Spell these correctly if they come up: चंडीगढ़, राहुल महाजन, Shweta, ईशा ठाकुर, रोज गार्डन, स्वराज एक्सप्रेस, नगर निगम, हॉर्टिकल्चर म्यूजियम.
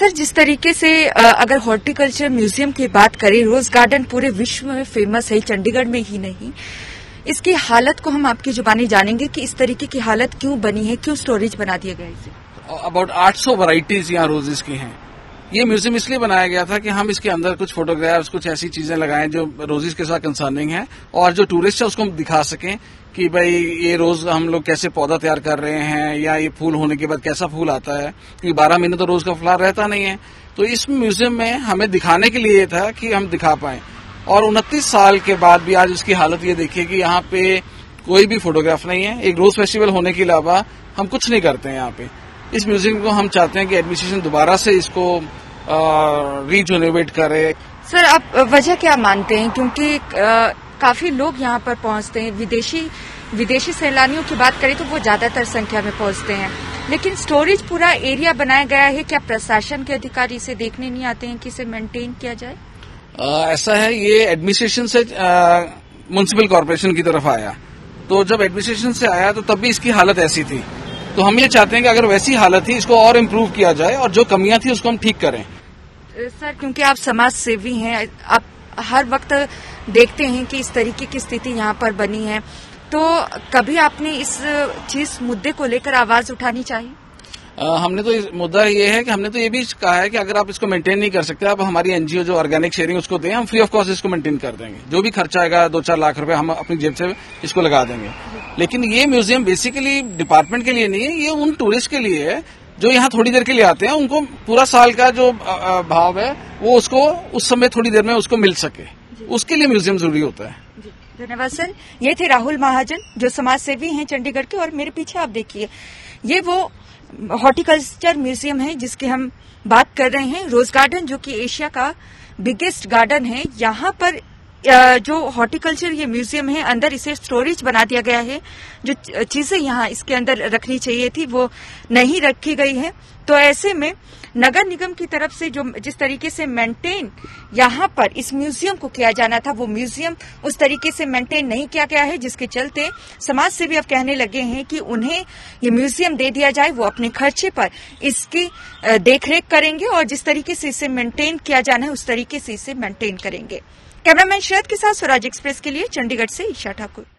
Sir, जिस तरीके से अगर हॉर्टिकल्चर म्यूजियम की बात करें, रोज गार्डन पूरे विश्व में फेमस है, चंडीगढ़ में ही नहीं। इसकी हालत को हम आपकी जुबानी जानेंगे कि इस तरीके की हालत क्यों बनी है, क्यों स्टोरेज बना दिया गया इसे। अबाउट 800 वैरायटीज यहाँ रोजेस की हैं। ये म्यूजियम इसलिए बनाया गया था कि हम इसके अंदर कुछ फोटोग्राफ्स, कुछ ऐसी चीजें लगाएं जो रोजेस के साथ कंसर्निंग है, और जो टूरिस्ट है उसको हम दिखा सकें कि भाई ये रोज हम लोग कैसे पौधा तैयार कर रहे हैं, या ये फूल होने के बाद कैसा फूल आता है, क्योंकि 12 महीने तो रोज का फ्लावर रहता नहीं है। तो इस म्यूजियम में हमें दिखाने के लिए ये था कि हम दिखा पाए। और 29 साल के बाद भी आज इसकी हालत ये देखिए कि यहाँ पे कोई भी फोटोग्राफ नहीं है। एक रोज फेस्टिवल होने के अलावा हम कुछ नहीं करते हैं यहाँ पे। इस म्यूजियम को हम चाहते हैं कि एडमिनिस्ट्रेशन दोबारा से इसको रीजनरेट करे। सर, आप वजह क्या मानते हैं, क्योंकि काफी लोग यहाँ पर पहुंचते हैं, विदेशी सैलानियों की बात करें तो वो ज्यादातर संख्या में पहुंचते हैं, लेकिन स्टोरेज पूरा एरिया बनाया गया है। क्या प्रशासन के अधिकारी इसे देखने नहीं आते हैं कि इसे मेंटेन किया जाए? ऐसा है, ये एडमिनिस्ट्रेशन से म्युनिसिपल कॉर्पोरेशन की तरफ आया, तो जब एडमिनिस्ट्रेशन से आया तो तब भी इसकी हालत ऐसी थी। तो हम ये चाहते हैं कि अगर वैसी हालत थी इसको और इम्प्रूव किया जाए, और जो कमियां थी उसको हम ठीक करें। सर, क्योंकि आप समाज सेवी हैं, आप हर वक्त देखते हैं कि इस तरीके की स्थिति यहाँ पर बनी है, तो कभी आपने इस मुद्दे को लेकर आवाज उठानी चाहिए? हमने तो मुद्दा ये है कि हमने तो ये भी कहा है कि अगर आप इसको मेंटेन नहीं कर सकते, आप हमारी एनजीओ जो ऑर्गेनिक शेयरिंग उसको दें, हम फ्री ऑफ कॉस्ट इसको मेंटेन कर देंगे। जो भी खर्चा आएगा 2-4 लाख रुपए हम अपनी जेब से इसको लगा देंगे। लेकिन ये म्यूजियम बेसिकली डिपार्टमेंट के लिए नहीं है, ये उन टूरिस्ट के लिए है जो यहाँ थोड़ी देर के लिए आते हैं, उनको पूरा साल का जो भाव है वो उसको उस समय थोड़ी देर में उसको मिल सके, उसके लिए म्यूजियम जरूरी होता है। धन्यवाद सर। ये थे राहुल महाजन जो समाज सेवी हैं चंडीगढ़ के, और मेरे पीछे आप देखिए ये वो हॉर्टिकल्चर म्यूजियम है जिसकी हम बात कर रहे हैं। रोज गार्डन जो कि एशिया का बिगेस्ट गार्डन है, यहाँ पर जो हॉर्टिकल्चर ये म्यूजियम है अंदर इसे स्टोरेज बना दिया गया है। जो चीजें यहाँ इसके अंदर रखनी चाहिए थी वो नहीं रखी गई है, तो ऐसे में नगर निगम की तरफ से जो जिस तरीके से मेंटेन यहाँ पर इस म्यूजियम को किया जाना था, वो म्यूजियम उस तरीके से मेंटेन नहीं किया गया है, जिसके चलते समाज से भी अब कहने लगे हैं कि उन्हें ये म्यूजियम दे दिया जाए, वो अपने खर्चे पर इसकी देखरेख करेंगे और जिस तरीके से इसे मेंटेन किया जाना है उस तरीके से इसे मेंटेन करेंगे। कैमरामैन शरद के साथ स्वराज एक्सप्रेस के लिए चंडीगढ़ से ईशा ठाकुर।